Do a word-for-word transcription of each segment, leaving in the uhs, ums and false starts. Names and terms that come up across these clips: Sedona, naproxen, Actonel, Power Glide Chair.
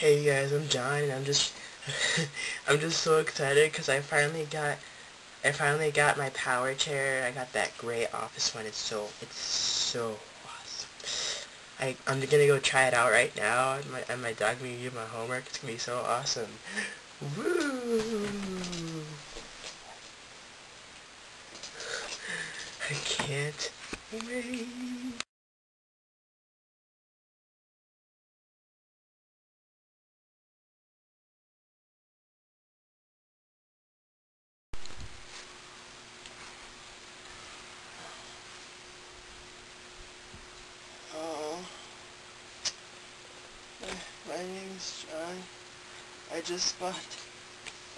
Hey guys, I'm John, and I'm just, I'm just so excited because I finally got, I finally got my power chair. I got that gray office one. It's so, it's so awesome. I, I'm gonna go try it out right now, and my, and my dog made me do my homework. It's gonna be so awesome. Woo! I can't wait. My name's John. I just bought,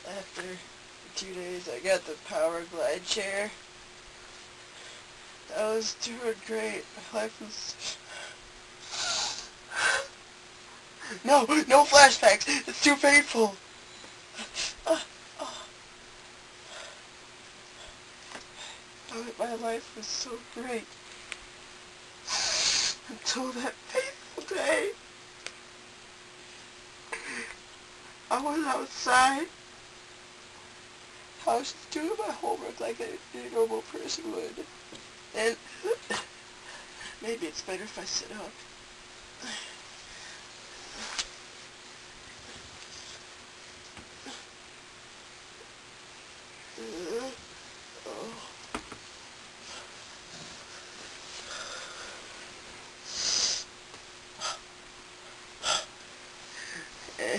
after two days, I got the Power Glide Chair. That was doing great. My life was... No! No flashbacks! It's too painful! My life was so great. Until that painful day. I was outside. I was doing my homework like a, a normal person would. And maybe it's better if I sit up. Uh, oh. eh.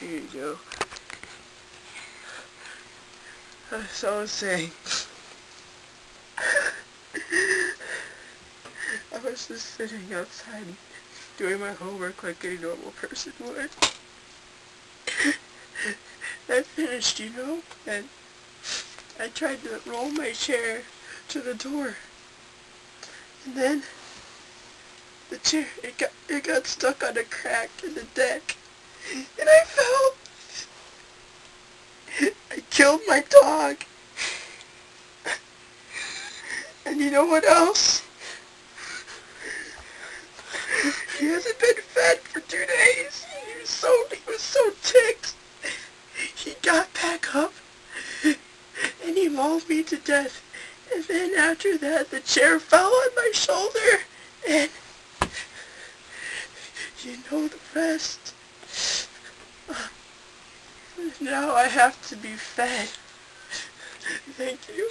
Here you go. That's all I'm saying. I was just sitting outside doing my homework like any normal person would. I finished, you know, and I tried to roll my chair to the door. And then the chair it got it got stuck on a crack in the deck. And I fell. I killed my dog. And you know what else? He hasn't been fed for two days. He was so he was so ticked. He got back up and he mauled me to death. And then after that, the chair fell on my shoulder, and you know the rest. Now I have to be fed. Thank you.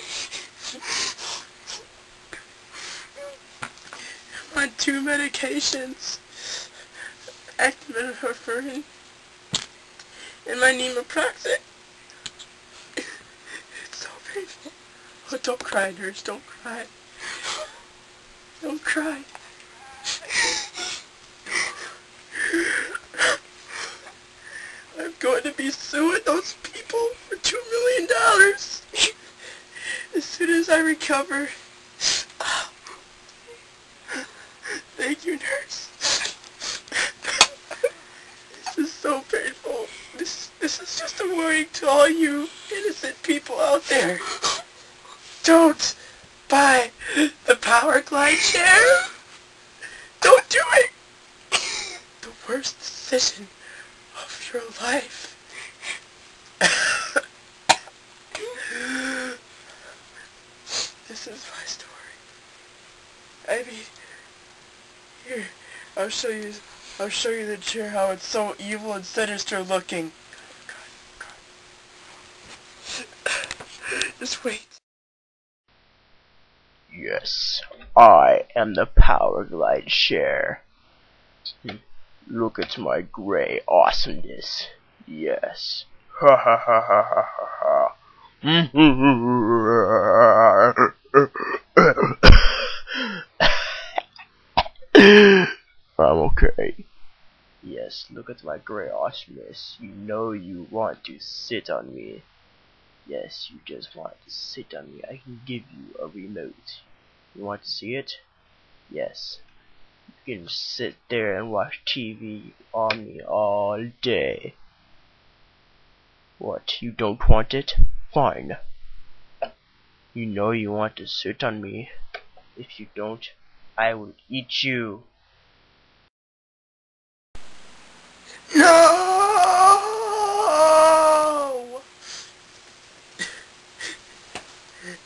I'm on two medications. Actonel and my naproxen. It's so painful. Oh, don't cry, nurse. Don't cry. Don't cry. Going to be suing those people for two million dollars as soon as I recover. Oh. Thank you, nurse. This is so painful. This this is just a warning to all you innocent people out there. Don't buy the Power Glide Chair. Don't do it. The worst decision of your life. This is my story. I mean, here, I'll show you, I'll show you the chair, how it's so evil and sinister looking. God, God. Just wait. Yes, I am the Power Glide Chair. Look at my gray awesomeness. Yes. Ha ha ha ha ha ha ha. I'm okay. Yes, look at my gray awesomeness. You know you want to sit on me. Yes, you just want to sit on me. I can give you a remote. You want to see it? Yes. You can sit there and watch T V on me all day. What, you don't want it? Fine. You know you want to sit on me. If you don't, I will eat you. No!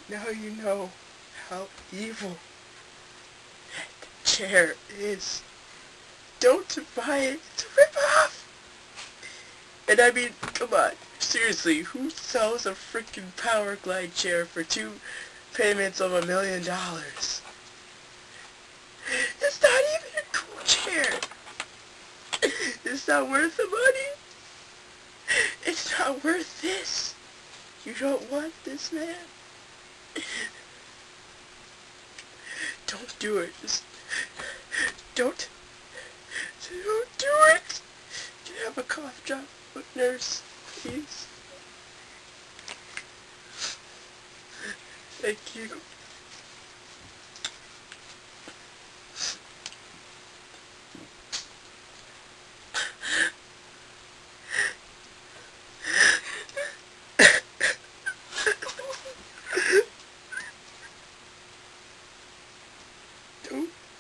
Now you know how evil that chair is. Don't buy it. It's a rip-off! And I mean, come on. Seriously, who sells a freaking Power Glide chair for two payments of a million dollars? It's not even a cool chair. It's not worth the money. It's not worth this. You don't want this, man. Don't do it. Just don't. Don't do it. Can I have a cough drop, nurse, please? Thank you.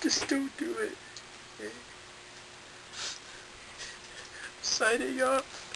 Just don't do it. Okay. Signing up.